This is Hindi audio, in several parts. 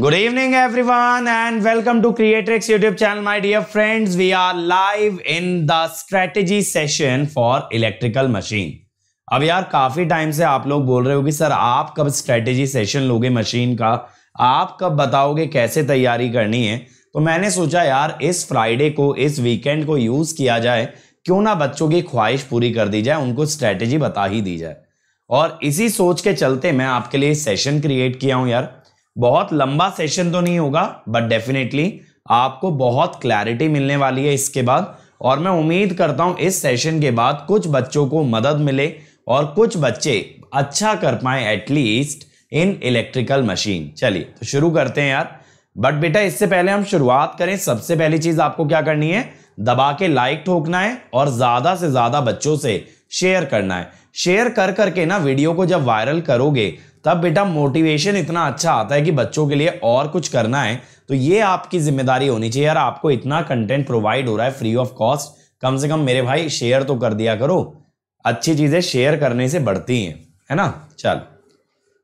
Good evening everyone and welcome to Kreatryx YouTube channel. My dear friends, we are live in the strategy session for electrical machine. अब यार काफी टाइम से आप लोग बोल रहे हो कि सर आप कब स्ट्रेटेजी सेशन लोगे मशीन का, आप कब बताओगे कैसे तैयारी करनी है। तो मैंने सोचा यार इस फ्राइडे को, इस वीकेंड को यूज किया जाए, क्यों ना बच्चों की ख्वाहिश पूरी कर दी जाए, उनको स्ट्रेटेजी बता ही दी जाए। और इसी सोच के चलते मैं आपके लिए सेशन क्रिएट किया हूं यार। बहुत लंबा सेशन तो नहीं होगा बट डेफिनेटली आपको बहुत क्लैरिटी मिलने वाली है इसके बाद। और मैं उम्मीद करता हूं इस सेशन के बाद कुछ बच्चों को मदद मिले और कुछ बच्चे अच्छा कर पाए एटलीस्ट इन इलेक्ट्रिकल मशीन। चलिए तो शुरू करते हैं यार। बट बेटा इससे पहले हम शुरुआत करें, सबसे पहली चीज आपको क्या करनी है, दबा के लाइक ठोकना है और ज्यादा से ज्यादा बच्चों से शेयर करना है। शेयर कर करके ना वीडियो को जब वायरल करोगे तब बेटा मोटिवेशन इतना अच्छा आता है कि बच्चों के लिए और कुछ करना है। तो ये आपकी जिम्मेदारी होनी चाहिए यार, आपको इतना कंटेंट प्रोवाइड हो रहा है फ्री ऑफ कॉस्ट, कम से कम मेरे भाई शेयर तो कर दिया करो, अच्छी चीजें शेयर करने से बढ़ती हैं, है ना। चल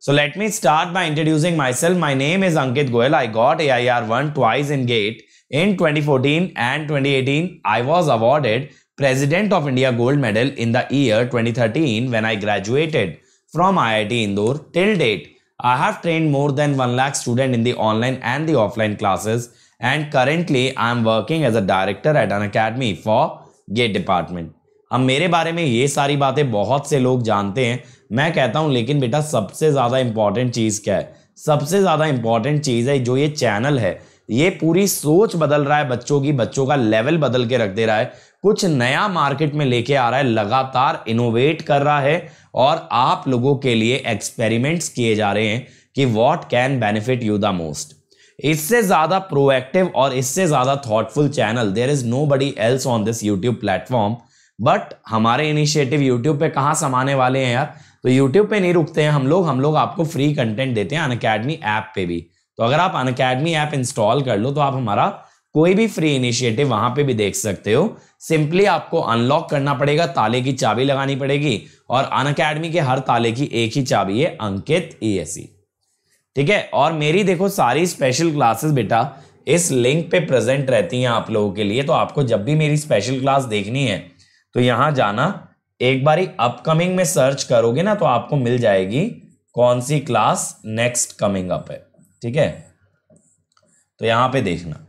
so let me start by introducing myself. My name is Ankit Goyal. I got AIR 1 twice in GATE in 2014 and 2018. I was awarded President of India Gold Medal in the year 2013 when I graduated from IIT Indore. Till date, I have trained more than 1 lakh students in the online and the offline classes, and currently I am working as a director at Unacademy for GATE department. अब मेरे बारे में ये सारी बातें बहुत से लोग जानते हैं, मैं कहता हूँ, लेकिन बेटा सबसे ज़्यादा इम्पॉर्टेंट चीज़ क्या है, सबसे ज़्यादा इम्पॉर्टेंट चीज़ है जो ये चैनल है, ये पूरी सोच बदल रहा है बच्चों की, बच्चों का लेवल बदल के रख दे रहा है, कुछ नया मार्केट में लेके आ रहा है, लगातार इनोवेट कर रहा है और आप लोगों के लिए एक्सपेरिमेंट्स किए जा रहे हैं कि what can benefit you the most. इससे ज़्यादा प्रोएक्टिव और इससे ज़्यादा thoughtful channel there is nobody else on this YouTube platform. But हमारे इनिशिएटिव यूट्यूब पे कहाँ समाने वाले हैं यार, तो यूट्यूब पे नहीं रुकते हैं हम लोग आपको फ्री कंटेंट देते हैं अनअकैडमी ऐप पे भी। तो अगर आप अनअकैडमी ऐप इंस्टॉल कर लो तो आप हमारा कोई भी फ्री इनिशिएटिव वहां पे भी देख सकते हो। सिंपली आपको अनलॉक करना पड़ेगा, ताले की चाबी लगानी पड़ेगी, और अनअकैडमी के हर ताले की एक ही चाबी है, अंकित ESE, ठीक है। और मेरी देखो सारी स्पेशल क्लासेस बेटा इस लिंक पे प्रेजेंट रहती हैं आप लोगों के लिए। तो आपको जब भी मेरी स्पेशल क्लास देखनी है तो यहाँ जाना, एक बारी अपकमिंग में सर्च करोगे ना तो आपको मिल जाएगी कौन सी क्लास नेक्स्ट कमिंग अप है, ठीक है, तो यहां पे देखना।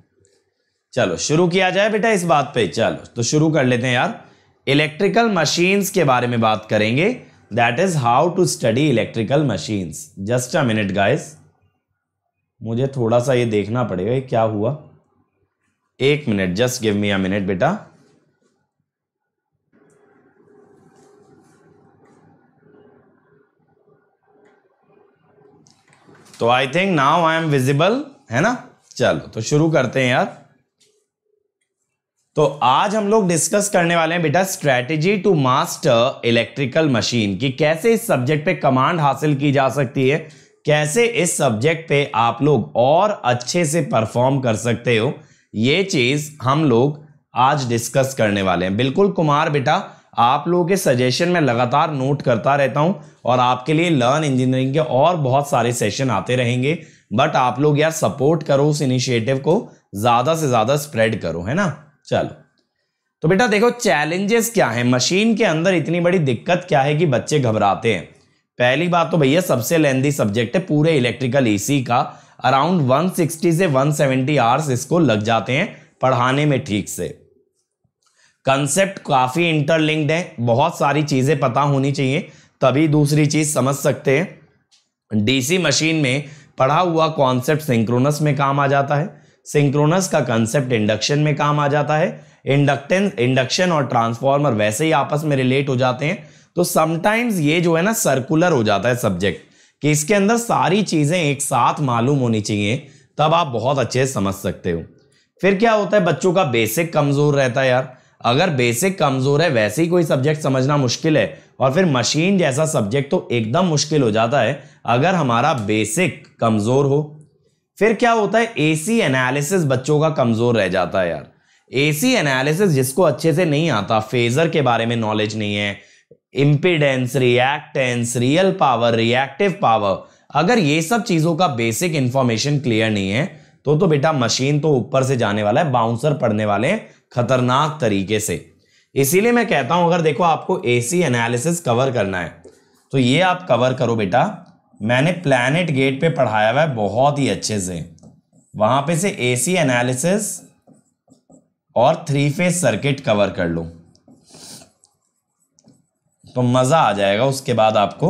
चलो शुरू किया जाए बेटा इस बात पे। चलो तो शुरू कर लेते हैं यार, इलेक्ट्रिकल मशीन्स के बारे में बात करेंगे, that is how to study electrical machines. Just a minute guys, मुझे थोड़ा सा ये देखना पड़ेगा क्या हुआ, एक minute, just give me a minute बेटा। तो I think now I am visible, है ना। चलो तो शुरू करते हैं यार। तो आज हम लोग डिस्कस करने वाले हैं बेटा strategy to master electrical machine, कि कैसे इस सब्जेक्ट पे कमांड हासिल की जा सकती है, कैसे इस सब्जेक्ट पे आप लोग और अच्छे से परफॉर्म कर सकते हो, ये चीज हम लोग आज डिस्कस करने वाले हैं। बिल्कुल कुमार बेटा, आप लोगों के सजेशन में लगातार नोट करता रहता हूं और आपके लिए लर्न इंजीनियरिंग के और बहुत सारे सेशन आते रहेंगे। बट आप लोग यार सपोर्ट करो उस इनिशिएटिव को, ज़्यादा से ज़्यादा स्प्रेड करो, है ना। चलो तो बेटा देखो चैलेंजेस क्या हैं मशीन के अंदर, इतनी बड़ी दिक्कत क्या है कि बच्चे घबराते हैं। पहली बात तो भैया सबसे लेंदी सब्जेक्ट है पूरे इलेक्ट्रिकल ECE का, अराउंड 160 से 170 आवर्स इसको लग जाते हैं पढ़ाने में ठीक से। कंसेप्ट काफ़ी इंटरलिंक्ड है, बहुत सारी चीज़ें पता होनी चाहिए तभी दूसरी चीज़ समझ सकते हैं। DC मशीन में पढ़ा हुआ कॉन्सेप्ट सिंक्रोनस में काम आ जाता है, सिंक्रोनस का कॉन्सेप्ट इंडक्शन में काम आ जाता है, इंडक्शन और ट्रांसफार्मर वैसे ही आपस में रिलेट हो जाते हैं। तो समटाइम्स ये जो है ना सर्कुलर हो जाता है सब्जेक्ट, कि इसके अंदर सारी चीज़ें एक साथ मालूम होनी चाहिए तब आप बहुत अच्छे से समझ सकते हो। फिर क्या होता है, बच्चों का बेसिक कमज़ोर रहता है यार। अगर बेसिक कमज़ोर है, वैसे ही कोई सब्जेक्ट समझना मुश्किल है, और फिर मशीन जैसा सब्जेक्ट तो एकदम मुश्किल हो जाता है अगर हमारा बेसिक कमज़ोर हो। फिर क्या होता है, AC एनालिसिस बच्चों का कमज़ोर रह जाता है यार। AC एनालिसिस जिसको अच्छे से नहीं आता, फेज़र के बारे में नॉलेज नहीं है, impedance, reactance, real power, reactive power, अगर ये सब चीजों का बेसिक इंफॉर्मेशन क्लियर नहीं है तो बेटा मशीन तो ऊपर से जाने वाला है, बाउंसर पड़ने वाले हैं खतरनाक तरीके से। इसीलिए मैं कहता हूं अगर देखो आपको एसी एनालिसिस कवर करना है तो ये आप कवर करो बेटा। मैंने प्लैनेट गेट पे पढ़ाया हुआ है बहुत ही अच्छे से, वहां पे से एसी एनालिसिस और थ्री फेज सर्किट कवर कर लो तो मजा आ जाएगा। उसके बाद आपको,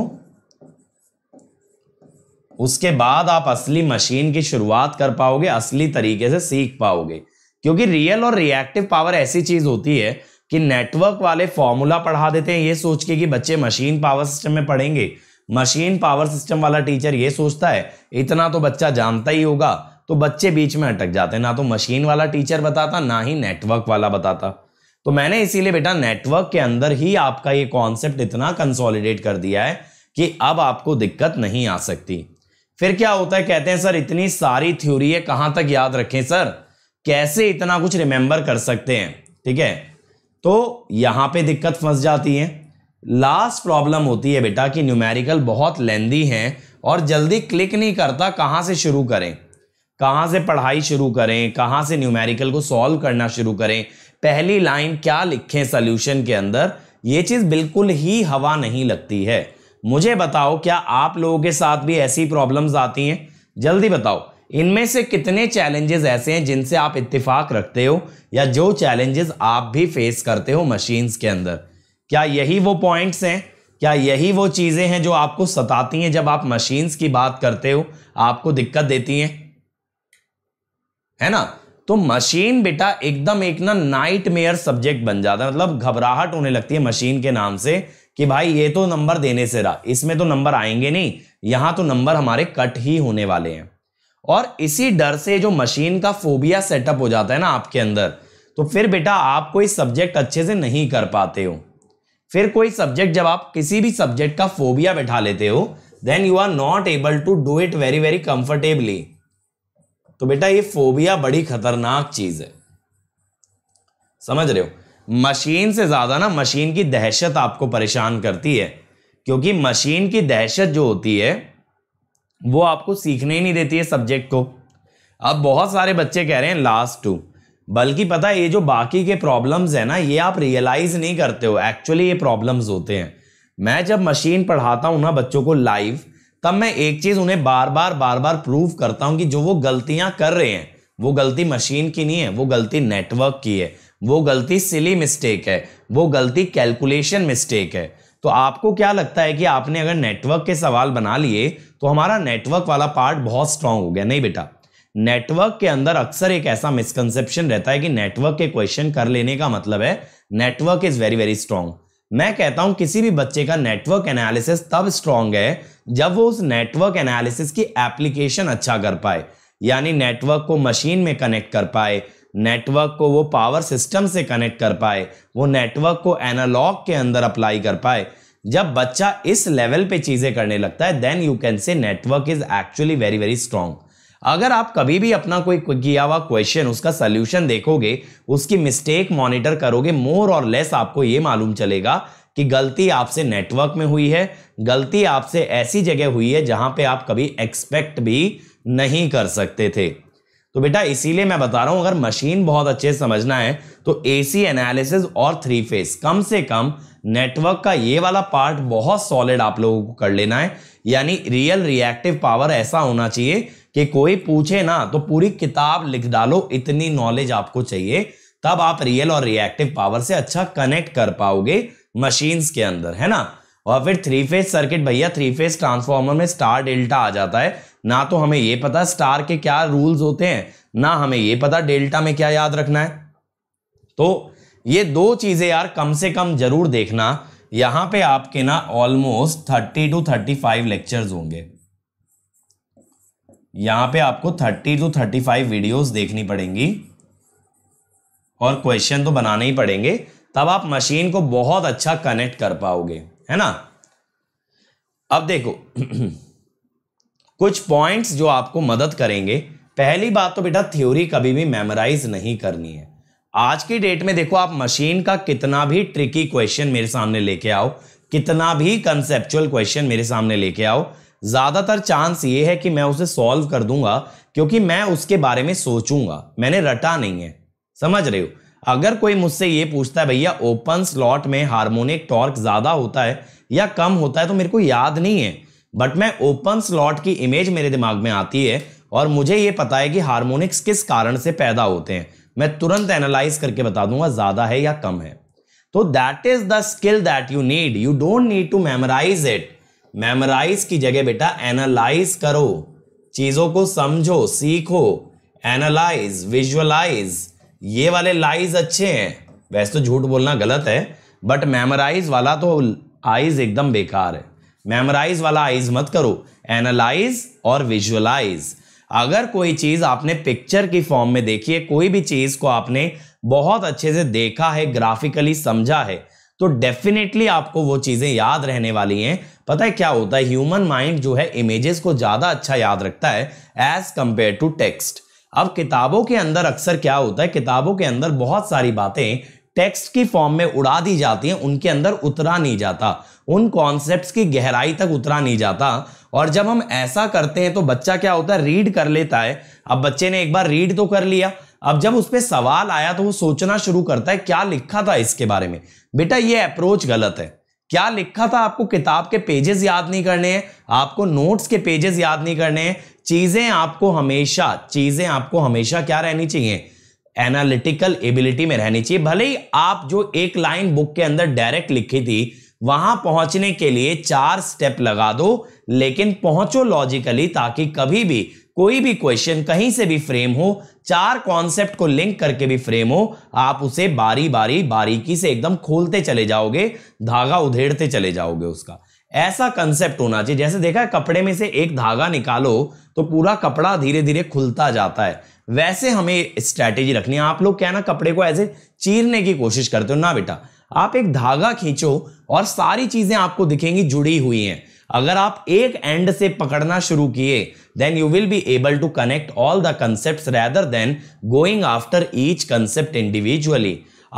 उसके बाद आप असली मशीन की शुरुआत कर पाओगे, असली तरीके से सीख पाओगे, क्योंकि रियल और रिएक्टिव पावर ऐसी चीज होती है कि नेटवर्क वाले फॉर्मूला पढ़ा देते हैं ये सोच के कि बच्चे मशीन पावर सिस्टम में पढ़ेंगे। मशीन पावर सिस्टम वाला टीचर ये सोचता है इतना तो बच्चा जानता ही होगा, तो बच्चे बीच में अटक जाते हैं, ना तो मशीन वाला टीचर बताता ना ही नेटवर्क वाला बताता। तो मैंने इसीलिए बेटा नेटवर्क के अंदर ही आपका ये कॉन्सेप्ट इतना कंसोलिडेट कर दिया है कि अब आपको दिक्कत नहीं आ सकती। फिर क्या होता है, कहते हैं सर इतनी सारी थ्योरी है कहां तक याद रखें सर, कैसे इतना कुछ रिमेंबर कर सकते हैं। ठीक है, तो यहां पे दिक्कत फंस जाती है। लास्ट प्रॉब्लम होती है बेटा कि न्यूमेरिकल बहुत लेंदी हैं और जल्दी क्लिक नहीं करता कहां से शुरू करें, कहां से पढ़ाई शुरू करें, कहां से न्यूमेरिकल को सॉल्व करना शुरू करें, पहली लाइन क्या लिखें सोल्यूशन के अंदर, ये चीज बिल्कुल ही हवा नहीं लगती है। मुझे बताओ क्या आप लोगों के साथ भी ऐसी प्रॉब्लम्स आती हैं, जल्दी बताओ इनमें से कितने चैलेंजेस ऐसे हैं जिनसे आप इत्तेफाक रखते हो या जो चैलेंजेस आप भी फेस करते हो मशीन्स के अंदर। क्या यही वो पॉइंट्स हैं, क्या यही वो चीज़ें हैं जो आपको सताती हैं जब आप मशीन्स की बात करते हो, आपको दिक्कत देती हैं, है ना। तो मशीन बेटा एकदम एक ना नाइटमेयर सब्जेक्ट बन जाता है, मतलब घबराहट होने लगती है मशीन के नाम से कि भाई ये तो नंबर देने से रहा, इसमें तो नंबर आएंगे नहीं, यहां तो नंबर हमारे कट ही होने वाले हैं। और इसी डर से जो मशीन का फोबिया सेटअप हो जाता है ना आपके अंदर, तो फिर बेटा आप कोई सब्जेक्ट अच्छे से नहीं कर पाते हो। फिर कोई सब्जेक्ट, जब आप किसी भी सब्जेक्ट का फोबिया बैठा लेते हो then you are not able to do it very very comfortably. तो बेटा ये फोबिया बड़ी खतरनाक चीज है, समझ रहे हो। मशीन से ज्यादा ना मशीन की दहशत आपको परेशान करती है, क्योंकि मशीन की दहशत जो होती है वो आपको सीखने ही नहीं देती है सब्जेक्ट को। अब बहुत सारे बच्चे कह रहे हैं लास्ट टू, बल्कि पता है ये जो बाकी के प्रॉब्लम्स है ना ये आप रियलाइज नहीं करते हो, एक्चुअली ये प्रॉब्लम्स होते हैं। मैं जब मशीन पढ़ाता हूँ ना बच्चों को लाइव, तब मैं एक चीज उन्हें बार बार प्रूव करता हूँ कि जो वो गलतियां कर रहे हैं वो गलती मशीन की नहीं है, वो गलती नेटवर्क की है, वो गलती सिली मिस्टेक है, वो गलती कैलकुलेशन मिस्टेक है। तो आपको क्या लगता है कि आपने अगर नेटवर्क के सवाल बना लिए तो हमारा नेटवर्क वाला पार्ट बहुत स्ट्रांग हो गया? नहीं बेटा, नेटवर्क के अंदर अक्सर एक ऐसा मिसकंसेप्शन रहता है कि नेटवर्क के क्वेश्चन कर लेने का मतलब है network is very very strong. मैं कहता हूं किसी भी बच्चे का नेटवर्क एनालिसिस तब स्ट्रांग है जब वो उस नेटवर्क एनालिसिस की एप्लीकेशन अच्छा कर पाए, यानी नेटवर्क को मशीन में कनेक्ट कर पाए, नेटवर्क को वो पावर सिस्टम से कनेक्ट कर पाए, वो नेटवर्क को एनालॉग के अंदर अप्लाई कर पाए। जब बच्चा इस लेवल पे चीजें करने लगता है then you can say network is actually very very strong. अगर आप कभी भी अपना कोई किया हुआ क्वेश्चन, उसका सोल्यूशन देखोगे, उसकी मिस्टेक मॉनिटर करोगे, मोर और लेस आपको ये मालूम चलेगा कि गलती आपसे नेटवर्क में हुई है, गलती आपसे ऐसी जगह हुई है जहां पे आप कभी एक्सपेक्ट भी नहीं कर सकते थे। तो बेटा इसीलिए मैं बता रहा हूं अगर मशीन बहुत अच्छे से समझना है तो एसी एनालिसिस और थ्री फेज, कम से कम नेटवर्क का ये वाला पार्ट बहुत सॉलिड आप लोगों को कर लेना है। यानी रियल रिएक्टिव पावर ऐसा होना चाहिए कि कोई पूछे ना तो पूरी किताब लिख डालो, इतनी नॉलेज आपको चाहिए, तब आप रियल और रिएक्टिव पावर से अच्छा कनेक्ट कर पाओगे मशीन्स के अंदर, है ना। और फिर थ्री फेज सर्किट, भैया थ्री फेज ट्रांसफार्मर में स्टार डेल्टा आ जाता है, ना तो हमें ये पता स्टार के क्या रूल्स होते हैं, ना हमें ये पता डेल्टा में क्या याद रखना है। तो ये दो चीजें यार कम से कम जरूर देखना। यहां पे आपके ना ऑलमोस्ट 30 to 35 लेक्चर्स होंगे, यहां पे आपको 30 to 35 वीडियोस देखनी पड़ेंगी और क्वेश्चन तो बनाने ही पड़ेंगे, तब आप मशीन को बहुत अच्छा कनेक्ट कर पाओगे, है ना। अब देखो कुछ पॉइंट्स जो आपको मदद करेंगे। पहली बात तो बेटा थ्योरी कभी भी मेमोराइज नहीं करनी है। आज की डेट में देखो आप मशीन का कितना भी ट्रिकी क्वेश्चन मेरे सामने लेके आओ, कितना भी कंसेप्चुअल क्वेश्चन मेरे सामने लेके आओ, ज्यादातर चांस ये है कि मैं उसे सॉल्व कर दूंगा क्योंकि मैं उसके बारे में सोचूंगा, मैंने रटा नहीं है। समझ रहे हो? अगर कोई मुझसे ये पूछता है भैया ओपन स्लॉट में हार्मोनिक टॉर्क ज्यादा होता है या कम होता है, तो मेरे को याद नहीं है, बट मैं ओपन स्लॉट की इमेज मेरे दिमाग में आती है और मुझे ये पता है कि हार्मोनिक्स किस कारण से पैदा होते हैं। मैं तुरंत एनालाइज करके बता दूंगा ज्यादा है या कम है। तो that is the skill that you need, you don't need to memorise it. Memorise की जगह बेटा एनालाइज करो, चीजों को समझो, सीखो, एनालाइज, विजुअलाइज, ये वाले लाइज अच्छे हैं। वैसे तो झूठ बोलना गलत है, बट मेमोराइज वाला तो आइज एकदम बेकार है। मेमोराइज वाला आइज मत करो, एनालाइज और विजुअलाइज। अगर कोई चीज आपने पिक्चर की फॉर्म में देखी है, कोई भी चीज को आपने बहुत अच्छे से देखा है, ग्राफिकली समझा है, तो डेफिनेटली आपको वो चीजें याद रहने वाली हैं। पता है क्या होता है, ह्यूमन माइंड जो है इमेजेस को ज्यादा अच्छा याद रखता है एज कंपेयर टू टेक्स्ट। अब किताबों के अंदर अक्सर क्या होता है, किताबों के अंदर बहुत सारी बातें टेक्स्ट की फॉर्म में उड़ा दी जाती हैं, उनके अंदर उतरा नहीं जाता, उन कॉन्सेप्ट्स की गहराई तक उतरा नहीं जाता। और जब हम ऐसा करते हैं तो बच्चा क्या होता है, रीड कर लेता है। अब बच्चे ने एक बार रीड तो कर लिया, अब जब उस पे सवाल आया तो वो सोचना शुरू करता है क्या लिखा था इसके बारे में। बेटा ये अप्रोच गलत है। क्या लिखा था, आपको किताब के पेजेस याद नहीं करने हैं, आपको नोट्स के पेजेस याद नहीं करने हैं। चीजें आपको हमेशा क्या रहनी चाहिए, एनालिटिकल एबिलिटी में रहनी चाहिए। भले ही आप जो एक लाइन बुक के अंदर डायरेक्ट लिखी थी वहां पहुंचने के लिए 4 स्टेप लगा दो, लेकिन पहुंचो लॉजिकली, ताकि कभी भी कोई भी क्वेश्चन कहीं से भी फ्रेम हो, 4 कॉन्सेप्ट को लिंक करके भी फ्रेम हो, आप उसे बारी बारी बारीकी से एकदम खोलते चले जाओगे, धागा उधेड़ते चले जाओगे उसका। ऐसा कंसेप्ट होना चाहिए। जैसे देखा है कपड़े में से एक धागा निकालो तो पूरा कपड़ा धीरे धीरे खुलता जाता है, वैसे हमें स्ट्रैटेजी रखनी है। आप लोग क्या ना कपड़े को ऐसे चीरने की कोशिश करते हो, ना बेटा आप एक धागा खींचो और सारी चीजें आपको दिखेंगी जुड़ी हुई हैं। अगर आप एक एंड से पकड़ना शुरू किए then you will be able to connect all the concepts rather than going after each concept individually.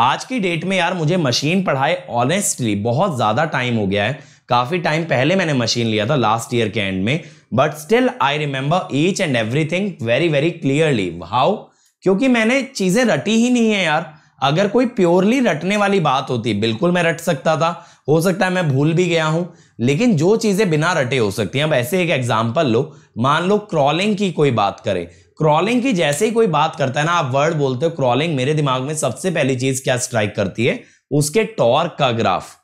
आज की डेट में यार मुझे मशीन पढ़ाए ऑनेस्टली बहुत ज्यादा टाइम हो गया है, काफी टाइम पहले मैंने मशीन लिया था लास्ट ईयर के एंड में, but still I remember each and everything very very clearly. How? क्योंकि मैंने चीजें रटी ही नहीं है यार। अगर कोई प्योरली रटने वाली बात होती बिल्कुल मैं रट सकता था, हो सकता है मैं भूल भी गया हूं, लेकिन जो चीजें बिना रटे हो सकती हैं। अब ऐसे एक एग्जांपल लो, मान लो क्रॉलिंग की कोई बात करे। क्रॉलिंग की जैसे ही कोई बात करता है ना, आप वर्ड बोलते हो क्रॉलिंग, मेरे दिमाग में सबसे पहली चीज क्या स्ट्राइक करती है, उसके टॉर्क का ग्राफ।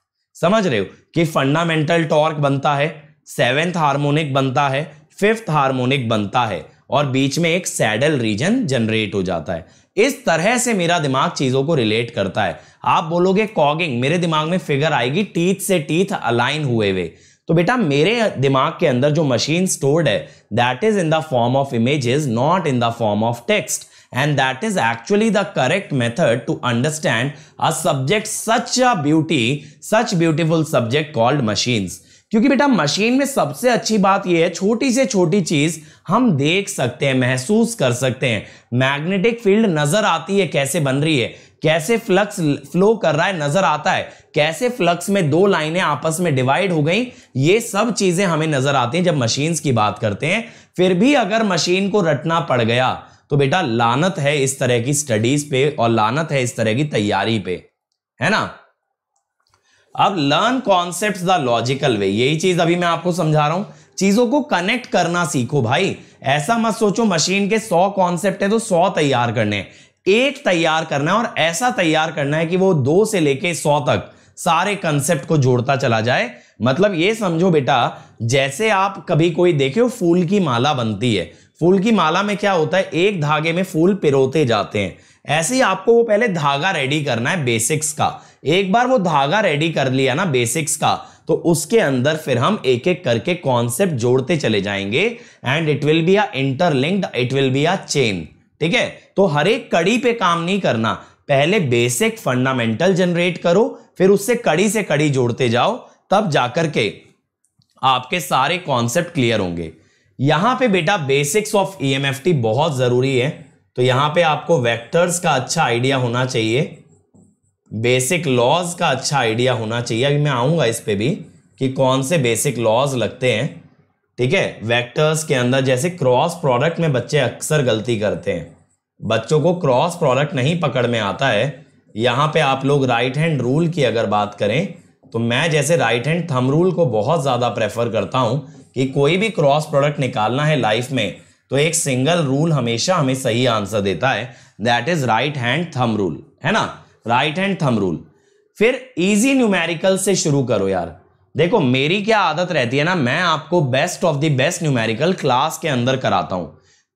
समझ रहे हो कि फंडामेंटल टॉर्क बनता है, 7th हार्मोनिक बनता है, 5th हार्मोनिक बनता है, और बीच में एक सैडल रीजन जनरेट हो जाता है। इस तरह से मेरा दिमाग चीजों को रिलेट करता है। आप बोलोगे कॉगिंग, मेरे दिमाग में फिगर आएगी टीथ से टीथ अलाइन हुए हुए। तो बेटा मेरे दिमाग के अंदर जो मशीन स्टोर्ड है that is in the form of images, not in the form of text, and that is actually the correct method to understand a subject, such a beauty, such beautiful subject called machines. क्योंकि बेटा मशीन में सबसे अच्छी बात यह है, छोटी से छोटी चीज हम देख सकते हैं, महसूस कर सकते हैं। मैग्नेटिक फील्ड नजर आती है कैसे बन रही है, कैसे फ्लक्स फ्लो कर रहा है नजर आता है, कैसे फ्लक्स में 2 लाइनें आपस में डिवाइड हो गई, ये सब चीजें हमें नजर आती हैं जब मशीन्स की बात करते हैं। फिर भी अगर मशीन को रटना पड़ गया तो बेटा लानत है इस तरह की स्टडीज पे, और लानत है इस तरह की तैयारी पे, है ना। अब learn concepts the logical way, यही चीज अभी मैं आपको समझा रहा हूं। चीजों को कनेक्ट करना सीखो भाई। ऐसा मत सोचो मशीन के 100 कॉन्सेप्ट है तो 100 तैयार करने, एक तैयार करना है और ऐसा तैयार करना है कि वो 2 से लेके 100 तक सारे कंसेप्ट को जोड़ता चला जाए। मतलब ये समझो बेटा, जैसे आप कभी कोई देखे हो फूल की माला बनती है, फूल की माला में क्या होता है, एक धागे में फूल पिरोते जाते हैं। ऐसे ही आपको वो पहले धागा रेडी करना है बेसिक्स का। एक बार वो धागा रेडी कर लिया ना बेसिक्स का, तो उसके अंदर फिर हम एक एक करके कॉन्सेप्ट जोड़ते चले जाएंगे, and it will be a interlinked, it will be a chain. ठीक है, तो हर एक कड़ी पे काम नहीं करना, पहले बेसिक फंडामेंटल जनरेट करो, फिर उससे कड़ी से कड़ी जोड़ते जाओ, तब जाकर के आपके सारे कॉन्सेप्ट क्लियर होंगे। यहां पे बेटा बेसिक्स ऑफ EMFT बहुत जरूरी है, तो यहां पे आपको वेक्टर्स का अच्छा आइडिया होना चाहिए। बेसिक लॉज का अच्छा आइडिया होना चाहिए। अभी मैं आऊँगा इस पर भी कि कौन से बेसिक लॉज लगते हैं, ठीक है, वेक्टर्स के अंदर। जैसे क्रॉस प्रोडक्ट में बच्चे अक्सर गलती करते हैं, बच्चों को क्रॉस प्रोडक्ट नहीं पकड़ में आता है। यहाँ पे आप लोग राइट हैंड रूल की अगर बात करें तो मैं जैसे राइट हैंड थंब रूल को बहुत ज़्यादा प्रेफर करता हूँ कि कोई भी क्रॉस प्रोडक्ट निकालना है लाइफ में तो एक सिंगल रूल हमेशा हमें सही आंसर देता है, that is right hand thumb rule, है ना, राइट हैंड थंब रूल। फिर ईजी न्यूमेरिकल से शुरू करो यार। देखो मेरी क्या आदत रहती है ना, मैं आपको best of the best numerical class के अंदर कराता हूं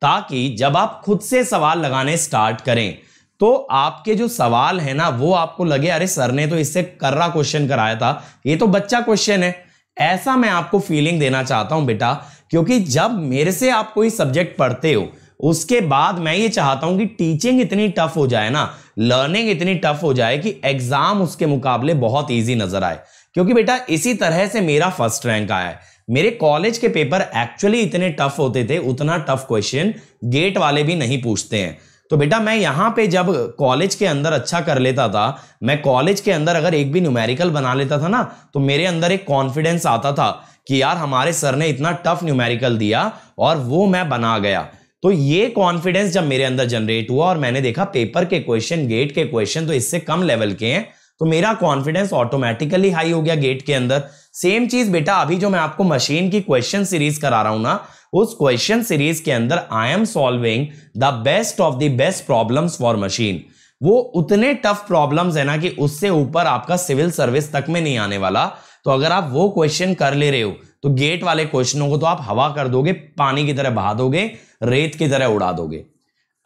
ताकि जब आप खुद से सवाल लगाने स्टार्ट करें तो आपके जो सवाल है ना वो आपको लगे अरे सर ने तो इससे कर्रा क्वेश्चन कराया था, ये तो बच्चा क्वेश्चन है। ऐसा मैं आपको फीलिंग देना चाहता हूं बेटा, क्योंकि जब मेरे से आप कोई सब्जेक्ट पढ़ते हो उसके बाद मैं ये चाहता हूं कि टीचिंग इतनी टफ हो जाए ना, लर्निंग इतनी टफ हो जाए कि एग्जाम उसके मुकाबले बहुत ईजी नजर आए। क्योंकि बेटा इसी तरह से मेरा फर्स्ट रैंक आया है। मेरे कॉलेज के पेपर एक्चुअली इतने टफ होते थे, उतना टफ क्वेश्चन गेट वाले भी नहीं पूछते हैं। तो बेटा मैं यहाँ पे जब कॉलेज के अंदर अच्छा कर लेता था, मैं कॉलेज के अंदर अगर एक भी न्यूमेरिकल बना लेता था ना तो मेरे अंदर एक कॉन्फिडेंस आता था कि यार हमारे सर ने इतना टफ न्यूमेरिकल दिया और वो मैं बना गया। तो ये कॉन्फिडेंस जब मेरे अंदर जनरेट हुआ और मैंने देखा पेपर के क्वेश्चन, गेट के क्वेश्चन तो इससे कम लेवल के हैं, तो मेरा कॉन्फिडेंस ऑटोमेटिकली हाई हो गया गेट के अंदर। सेम चीज बेटा अभी जो मैं आपको मशीन की क्वेश्चन सीरीज करा रहा हूं ना, उस क्वेश्चन सीरीज के अंदर I am solving the best of the best problems for machine. वो उतने टफ प्रॉब्लम्स है ना कि उससे ऊपर आपका सिविल सर्विस तक में नहीं आने वाला। तो अगर आप वो क्वेश्चन कर ले रहे हो तो गेट वाले क्वेश्चनों को तो आप हवा कर दोगे, पानी की तरह बहा दोगे, रेत की तरह उड़ा दोगे।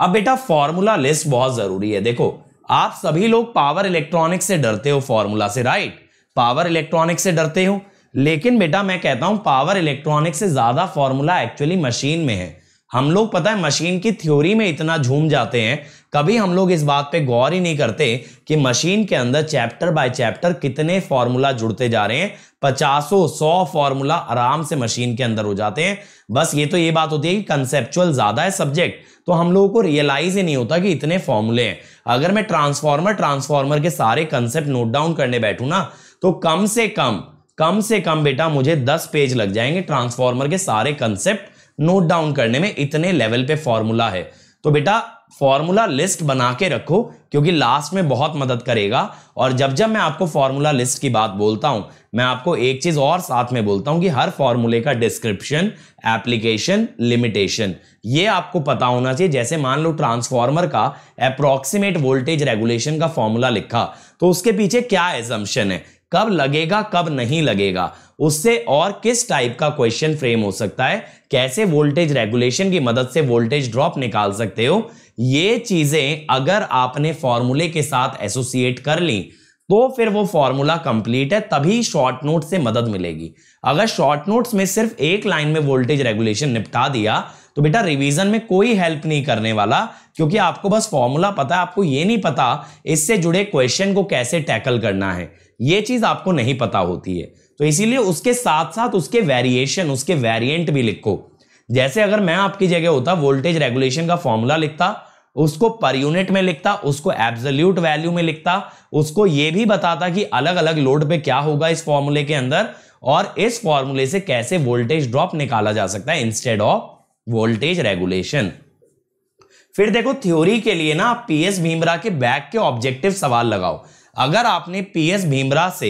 अब बेटा फॉर्मूला लिस्ट बहुत जरूरी है। देखो आप सभी लोग पावर इलेक्ट्रॉनिक्स से डरते हो, फॉर्मूला से, राइट, पावर इलेक्ट्रॉनिक्स से डरते हो, लेकिन बेटा मैं कहता हूं पावर इलेक्ट्रॉनिक्स से ज्यादा फॉर्मूला एक्चुअली मशीन में है। हम लोग पता है मशीन की थ्योरी में इतना झूम जाते हैं, कभी हम लोग इस बात पे गौर ही नहीं करते कि मशीन के अंदर चैप्टर बाय चैप्टर कितने फॉर्मूला जुड़ते जा रहे हैं। 50-100 फॉर्मूला आराम से मशीन के अंदर हो जाते हैं। बस ये बात होती है कि कंसेप्चुअल ज्यादा है सब्जेक्ट तो हम लोगों को रियलाइज ही नहीं होता कि इतने फॉर्मूले हैं। अगर मैं ट्रांसफॉर्मर के सारे कंसेप्ट नोट डाउन करने बैठूं ना तो कम से कम बेटा मुझे 10 पेज लग जाएंगे ट्रांसफॉर्मर के सारे कंसेप्ट नोट डाउन करने में, इतने लेवल पे फॉर्मूला है। तो बेटा फॉर्मूला लिस्ट बना के रखो क्योंकि लास्ट में बहुत मदद करेगा। और जब जब मैं आपको फॉर्मूला लिस्ट की बात बोलता हूं मैं आपको एक चीज और साथ में बोलता हूं कि हर फॉर्मूले का डिस्क्रिप्शन, एप्लीकेशन, लिमिटेशन ये आपको पता होना चाहिए। जैसे मान लो ट्रांसफॉर्मर का अप्रॉक्सीमेट वोल्टेज रेगुलेशन का फॉर्मूला लिखा तो उसके पीछे क्या एजम्पशन है, कब लगेगा कब नहीं लगेगा, उससे और किस टाइप का क्वेश्चन फ्रेम हो सकता है, कैसे वोल्टेज रेगुलेशन की मदद से वोल्टेज ड्रॉप निकाल सकते हो। ये चीजें अगर आपने फॉर्मूले के साथ एसोसिएट कर ली तो फिर वो फॉर्मूला कंप्लीट है, तभी शॉर्ट नोट से मदद मिलेगी। अगर शॉर्ट नोट्स में सिर्फ एक लाइन में वोल्टेज रेगुलेशन निपटा दिया तो बेटा रिवीजन में कोई हेल्प नहीं करने वाला, क्योंकि आपको बस फॉर्मूला पता है, आपको ये नहीं पता इससे जुड़े क्वेश्चन को कैसे टैकल करना है, ये चीज आपको नहीं पता होती है। तो इसीलिए उसके साथ साथ उसके वेरिएशन, उसके वेरिएंट भी लिखो। जैसे अगर मैं आपकी जगह होता वोल्टेज रेगुलेशन का फॉर्मूला लिखता, उसको पर यूनिट में लिखता, उसको एब्सोल्यूट वैल्यू में लिखता, उसको ये भी बताता कि अलग अलग लोड पे क्या होगा इस फॉर्मूले के अंदर और इस फॉर्मूले से कैसे वोल्टेज ड्रॉप निकाला जा सकता है इंस्टेड ऑफ वोल्टेज रेगुलेशन। फिर देखो थ्योरी के लिए ना पीएस भीमरा के बैक के ऑब्जेक्टिव सवाल लगाओ। अगर आपने पीएस भीमरा से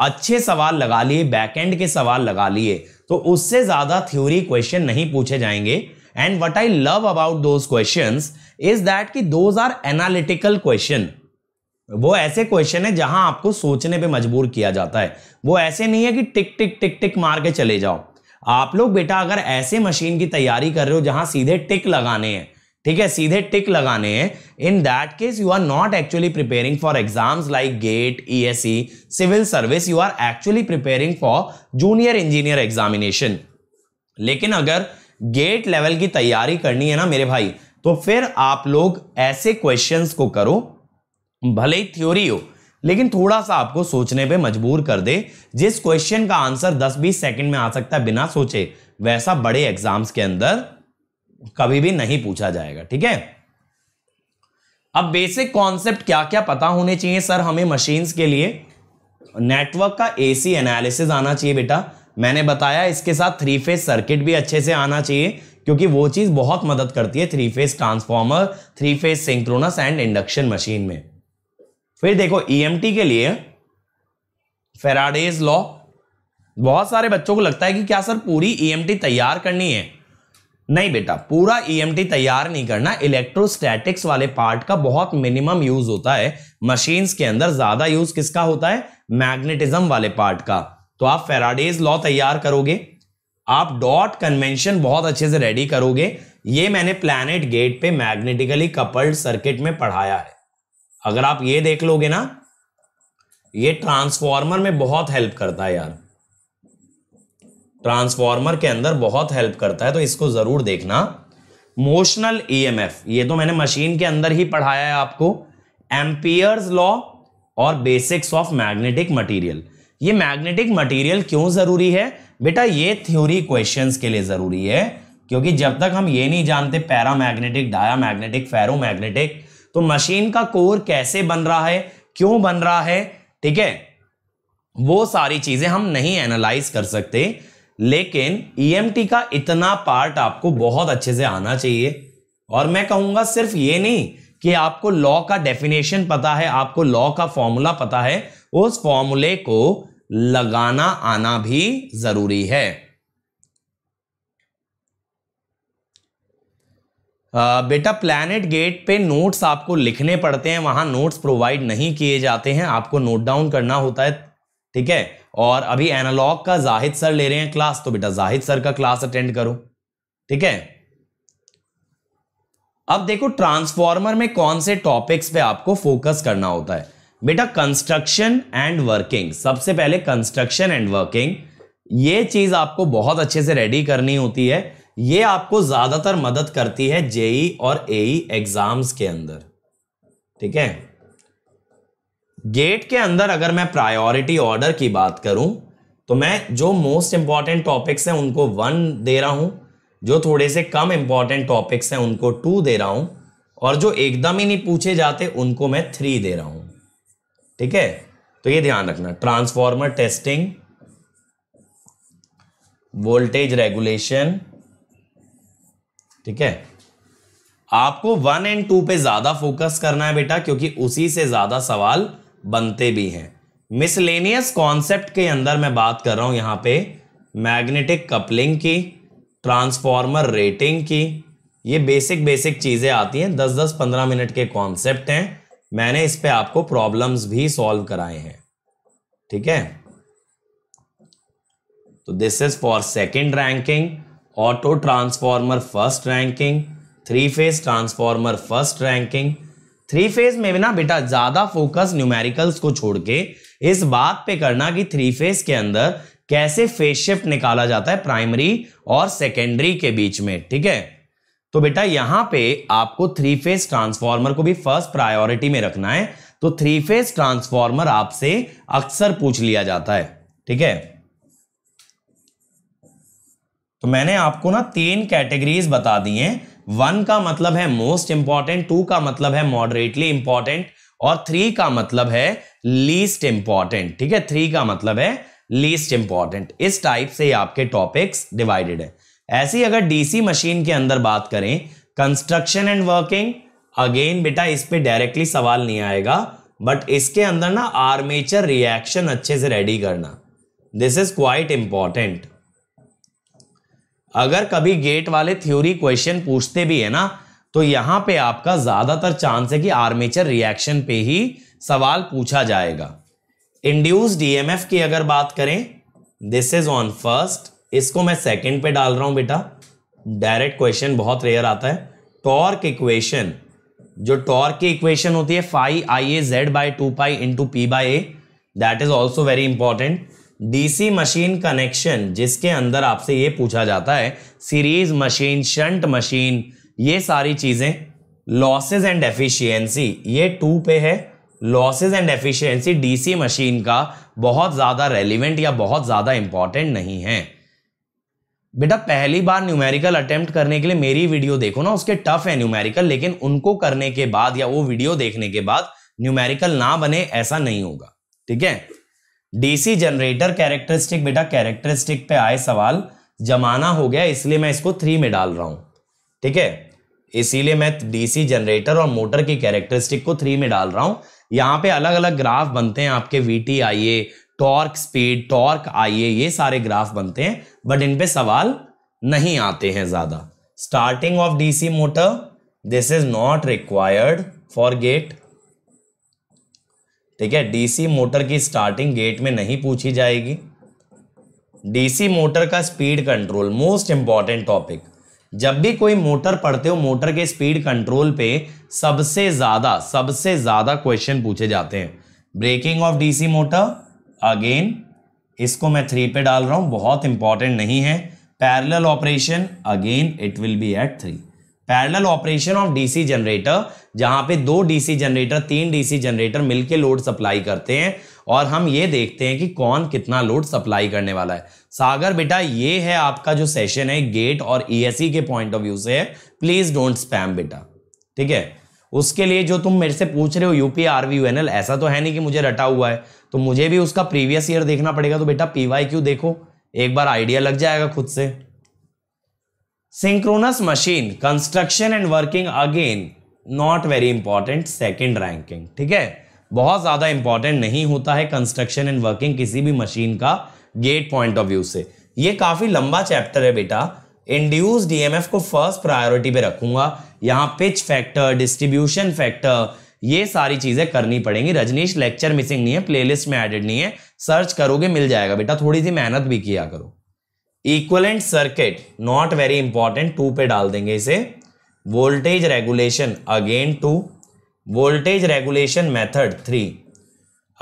अच्छे सवाल लगा लिए, बैकएंड के सवाल लगा लिए, तो उससे ज्यादा थ्योरी क्वेश्चन नहीं पूछे जाएंगे। And what I love about those questions is that कि दोज आर एनालिटिकल क्वेश्चन। वो ऐसे क्वेश्चन है जहां आपको सोचने पे मजबूर किया जाता है। वो ऐसे नहीं है कि टिक टिक टिक टिक मार के चले जाओ। आप लोग बेटा अगर ऐसे मशीन की तैयारी कर रहे हो जहां सीधे टिक लगाने हैं, ठीक है, सीधे टिक लगाने हैं, in that case you are not actually preparing for exams like GATE, ESE, civil service. You are actually preparing for junior engineer examination. लेकिन अगर गेट लेवल की तैयारी करनी है ना मेरे भाई, तो फिर आप लोग ऐसे क्वेश्चंस को करो, भले ही थ्योरी हो लेकिन थोड़ा सा आपको सोचने पे मजबूर कर दे। जिस क्वेश्चन का आंसर 10-20 सेकंड में आ सकता है बिना सोचे, वैसा बड़े एग्जाम्स के अंदर कभी भी नहीं पूछा जाएगा, ठीक है। अब बेसिक कॉन्सेप्ट क्या क्या पता होने चाहिए सर हमें मशीन्स के लिए? नेटवर्क का एसी एनालिसिस आना चाहिए बेटा, मैंने बताया। इसके साथ थ्री फेज सर्किट भी अच्छे से आना चाहिए क्योंकि वो चीज़ बहुत मदद करती है three phase transformer, three phase synchronous and induction machine में। फिर देखो ईएमटी के लिए फेराडेज लॉ। बहुत सारे बच्चों को लगता है कि क्या सर पूरी ईएमटी तैयार करनी है? नहीं बेटा, पूरा ईएमटी तैयार नहीं करना। इलेक्ट्रोस्टैटिक्स वाले पार्ट का बहुत मिनिमम यूज होता है मशीन्स के अंदर, ज्यादा यूज किसका होता है? मैग्नेटिज्म वाले पार्ट का। तो आप फेराडेज लॉ तैयार करोगे, आप डॉट कन्वेंशन बहुत अच्छे से रेडी करोगे। ये मैंने प्लैनेट गेट पे मैग्नेटिकली कपल्ड सर्किट में पढ़ाया है। अगर आप ये देख लोगे ना, ये ट्रांसफॉर्मर में बहुत हेल्प करता है यार, ट्रांसफॉर्मर के अंदर बहुत हेल्प करता है, तो इसको जरूर देखना। मोशनल ईएमएफ, ये तो मैंने मशीन के अंदर ही पढ़ाया है आपको। एम्पियर्स लॉ और बेसिक्स ऑफ मैग्नेटिक मटेरियल। ये मैग्नेटिक मटेरियल क्यों जरूरी है बेटा? ये थ्योरी क्वेश्चंस के लिए जरूरी है, क्योंकि जब तक हम ये नहीं जानते पैरामैग्नेटिक, डायामैग्नेटिक, फेरोमैग्नेटिक, तो मशीन का कोर कैसे बन रहा है, क्यों बन रहा है, ठीक है, वो सारी चीजें हम नहीं एनालाइज कर सकते। लेकिन ईएमटी का इतना पार्ट आपको बहुत अच्छे से आना चाहिए। और मैं कहूंगा सिर्फ ये नहीं कि आपको लॉ का डेफिनेशन पता है, आपको लॉ का फॉर्मूला पता है, उस फॉर्मूले को लगाना आना भी जरूरी है। बेटा प्लैनेट गेट पे नोट्स आपको लिखने पड़ते हैं, वहां नोट्स प्रोवाइड नहीं किए जाते हैं, आपको नोट डाउन करना होता है, ठीक है। और अभी एनालॉग का जाहिद सर ले रहे हैं क्लास, तो बेटा जाहिद सर का क्लास अटेंड करो, ठीक है। अब देखो ट्रांसफॉर्मर में कौन से टॉपिक्स पे आपको फोकस करना होता है बेटा? कंस्ट्रक्शन एंड वर्किंग, सबसे पहले कंस्ट्रक्शन एंड वर्किंग, ये चीज आपको बहुत अच्छे से रेडी करनी होती है। ये आपको ज्यादातर मदद करती है जेई और एई एग्जाम्स के अंदर, ठीक है। गेट के अंदर अगर मैं प्रायोरिटी ऑर्डर की बात करूं तो मैं जो मोस्ट इंपॉर्टेंट टॉपिक्स हैं उनको 1 दे रहा हूं, जो थोड़े से कम इंपॉर्टेंट टॉपिक्स हैं उनको 2 दे रहा हूं, और जो एकदम ही नहीं पूछे जाते उनको मैं 3 दे रहा हूं, ठीक है। तो ये ध्यान रखना, ट्रांसफॉर्मर टेस्टिंग, वोल्टेज रेगुलेशन, ठीक है। आपको 1 और 2 पे ज्यादा फोकस करना है बेटा, क्योंकि उसी से ज्यादा सवाल बनते भी हैं। मिसलेनियस कॉन्सेप्ट के अंदर मैं बात कर रहा हूं यहां पे मैग्नेटिक कपलिंग की, ट्रांसफॉर्मर रेटिंग की, ये बेसिक बेसिक चीजें आती हैं, 10-10-15 मिनट के कॉन्सेप्ट हैं। मैंने इस पे आपको प्रॉब्लम्स भी सॉल्व कराए हैं, ठीक है। तो this is for second ranking, auto transformer first ranking, three phase transformer first ranking. Three phase में भी ना बेटा ज्यादा फोकस न्यूमेरिकल्स को छोड़ के इस बात पे करना कि थ्री फेज के अंदर कैसे फेज शिफ्ट निकाला जाता है प्राइमरी और सेकेंडरी के बीच में, ठीक है। तो बेटा यहां पे आपको थ्री फेज ट्रांसफॉर्मर को भी फर्स्ट प्रायोरिटी में रखना है। तो थ्री फेज ट्रांसफॉर्मर आपसे अक्सर पूछ लिया जाता है, ठीक है। तो मैंने आपको ना 3 कैटेगरीज बता दी हैं। 1 का मतलब है मोस्ट इंपॉर्टेंट, 2 का मतलब है मॉडरेटली इंपॉर्टेंट, और 3 का मतलब है लीस्ट इंपॉर्टेंट, ठीक है। 3 का मतलब है लीस्ट इंपॉर्टेंट। इस टाइप से आपके टॉपिक्स डिवाइडेड है। ऐसी अगर डीसी मशीन के अंदर बात करें, कंस्ट्रक्शन एंड वर्किंग, अगेन बेटा इस पे डायरेक्टली सवाल नहीं आएगा, बट इसके अंदर ना आर्मेचर रिएक्शन अच्छे से रेडी करना, दिस इज क्वाइट इंपॉर्टेंट। अगर कभी गेट वाले थ्योरी क्वेश्चन पूछते भी है ना, तो यहां पे आपका ज्यादातर चांस है कि आर्मेचर रिएक्शन पे ही सवाल पूछा जाएगा। इंड्यूस्ड ईएमएफ की अगर बात करें, दिस इज ऑन फर्स्ट, इसको मैं सेकंड पे डाल रहा हूं बेटा, डायरेक्ट क्वेश्चन बहुत रेयर आता है। टॉर्क इक्वेशन, जो टॉर्क की इक्वेशन होती है φIAz/2π × P/A, that is also very important. DC machine connection, जिसके अंदर आपसे ये पूछा जाता है, सीरीज मशीन, शंट मशीन, ये सारी चीजें। लॉसेज एंड एफिशिएंसी, ये 2 पे है। Losses and efficiency DC machine का बहुत ज्यादा रेलिवेंट या बहुत ज्यादा इंपॉर्टेंट नहीं है। बेटा पहली बार न्यूमेरिकल अटेम्प्ट करने के लिए मेरी वीडियो देखो ना, उसके टफ है न्यूमेरिकल, लेकिन उनको करने के बाद या वो वीडियो देखने के बाद न्यूमेरिकल ना बने ऐसा नहीं होगा, ठीक है। डीसी जनरेटर कैरेक्टरिस्टिक, बेटा कैरेक्टरिस्टिक पे आए सवाल, जमाना हो गया इसलिए मैं इसको 3 में डाल रहा हूं, ठीक है, इसीलिए मैं डीसी जनरेटर और मोटर की कैरेक्टरिस्टिक को 3 में डाल रहा हूं। यहां पे अलग अलग ग्राफ बनते हैं आपके, वीटी आईए, टॉर्क स्पीड, टॉर्क आईए, ये सारे ग्राफ बनते हैं, बट इन पे सवाल नहीं आते हैं ज्यादा। Starting of DC motor, this is not required for GATE, ठीक है, डीसी मोटर की स्टार्टिंग गेट में नहीं पूछी जाएगी। डीसी मोटर का speed control most important topic, जब भी कोई मोटर पढ़ते हो मोटर के स्पीड कंट्रोल पे सबसे ज्यादा क्वेश्चन पूछे जाते हैं। Braking of DC motor, again इसको मैं 3 पे डाल रहा हूं, बहुत इंपॉर्टेंट नहीं है। Parallel operation, again it will be at 3। Parallel operation of DC generator, जहां पे 2 डीसी जनरेटर 3 डीसी जनरेटर मिलके लोड सप्लाई करते हैं और हम ये देखते हैं कि कौन कितना लोड सप्लाई करने वाला है। सागर बेटा ये है आपका जो सेशन है गेट और ईएसई के पॉइंट ऑफ व्यू से है, प्लीज डोंट स्पैम बेटा, ठीक है। उसके लिए जो तुम मेरे से पूछ रहे हो यूपी आरवी यूएनएल, ऐसा तो है नहीं कि मुझे रटा हुआ है, तो मुझे भी उसका प्रीवियस ईयर देखना पड़ेगा, तो बेटा पीवाईक्यू देखो, एक बार आइडिया लग जाएगा खुद से। Synchronous machine construction and working, again not very important, second ranking, ठीक है, बहुत ज्यादा इंपॉर्टेंट नहीं होता है कंस्ट्रक्शन एंड वर्किंग किसी भी मशीन का गेट पॉइंट ऑफ व्यू से। ये काफी लंबा चैप्टर है बेटा, इंड्यूस डीएमएफ को फर्स्ट प्रायोरिटी पे रखूंगा, यहाँ पिच फैक्टर, डिस्ट्रीब्यूशन फैक्टर, ये सारी चीजें करनी पड़ेंगी। रजनीश लेक्चर मिसिंग नहीं है, प्लेलिस्ट में एडेड नहीं है, सर्च करोगे मिल जाएगा बेटा, थोड़ी सी मेहनत भी किया करो। Equivalent circuit not very important, 2 पे डाल देंगे इसे। Voltage regulation, again 2। Voltage regulation method, 3।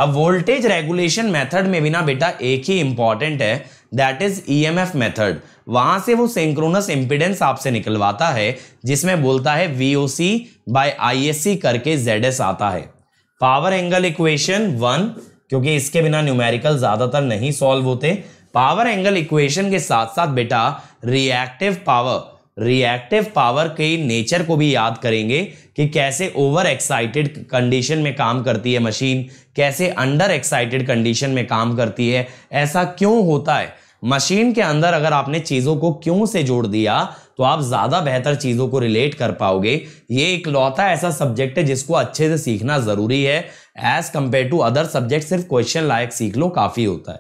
अब वोल्टेज रेगुलेशन मेथड में भी ना बेटा एक ही इंपॉर्टेंट है, दैट इज ईएमएफ मेथड। वहां से वो सिंक्रोनस इंपीडेंस आपसे निकलवाता है जिसमें बोलता है वीओसी बाय आईएससी करके जेडएस आता है। पावर एंगल इक्वेशन 1, क्योंकि इसके बिना न्यूमेरिकल ज्यादातर नहीं सॉल्व होते। पावर एंगल इक्वेशन के साथ साथ बेटा रिएक्टिव पावर के नेचर को भी याद करेंगे कि कैसे ओवर एक्साइटेड कंडीशन में काम करती है मशीन, कैसे अंडर एक्साइटेड कंडीशन में काम करती है, ऐसा क्यों होता है मशीन के अंदर। अगर आपने चीज़ों को क्यों से जोड़ दिया तो आप ज़्यादा बेहतर चीज़ों को रिलेट कर पाओगे। ये इकलौता ऐसा सब्जेक्ट है जिसको अच्छे से सीखना ज़रूरी है, as compare to other subject सिर्फ क्वेश्चन लायक सीख लो काफ़ी होता है।